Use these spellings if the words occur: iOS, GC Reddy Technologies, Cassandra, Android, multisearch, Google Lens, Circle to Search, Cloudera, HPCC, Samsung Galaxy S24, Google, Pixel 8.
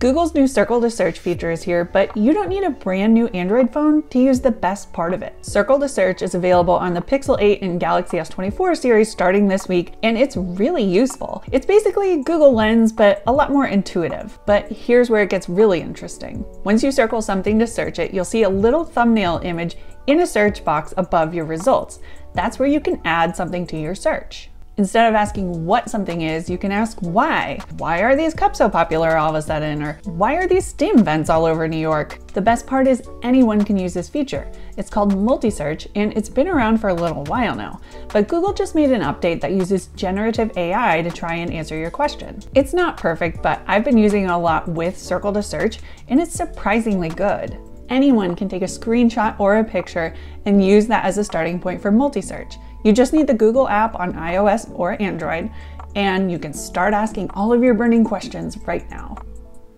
Google's new Circle to Search feature is here, but you don't need a brand new Android phone to use the best part of it. Circle to Search is available on the Pixel 8 and Galaxy S24 series starting this week, and it's really useful. It's basically Google Lens, but a lot more intuitive. But here's where it gets really interesting. Once you circle something to search it, you'll see a little thumbnail image in a search box above your results. That's where you can add something to your search. Instead of asking what something is, you can ask why. Why are these cups so popular all of a sudden? Or why are these steam vents all over New York? The best part is anyone can use this feature. It's called multi-search, and it's been around for a little while now. But Google just made an update that uses generative AI to try and answer your question. It's not perfect, but I've been using it a lot with Circle to Search, and it's surprisingly good. Anyone can take a screenshot or a picture and use that as a starting point for multi-search. You just need the Google app on iOS or Android, and you can start asking all of your burning questions right now.